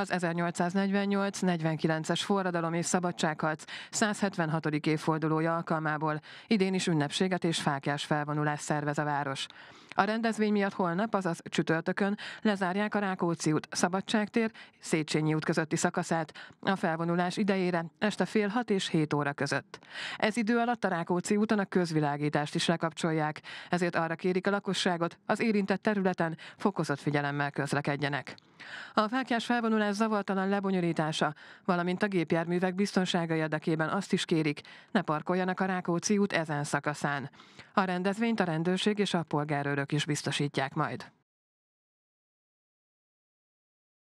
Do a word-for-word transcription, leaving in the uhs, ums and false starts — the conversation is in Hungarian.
az ezernyolcszáznegyvennyolc negyvenkilences Forradalom és Szabadságharc százhetvenhatodik évfordulója alkalmából idén is ünnepséget és fáklyás felvonulást szervez a város. A rendezvény miatt holnap, azaz csütörtökön lezárják a Rákóczi út, Szabadság tér, Széchenyi út közötti szakaszát a felvonulás idejére este fél hat és hét óra között. Ez idő alatt a Rákóczi úton a közvilágítást is lekapcsolják, ezért arra kérik a lakosságot, az érintett területen fokozott figyelemmel közlekedjenek. A fáklyás felvonulás zavartalan lebonyolítása, valamint a gépjárművek biztonsága érdekében azt is kérik, ne parkoljanak a Rákóczi út ezen szakaszán. A rendezvényt a rendőrség és a polgárőrök is biztosítják majd.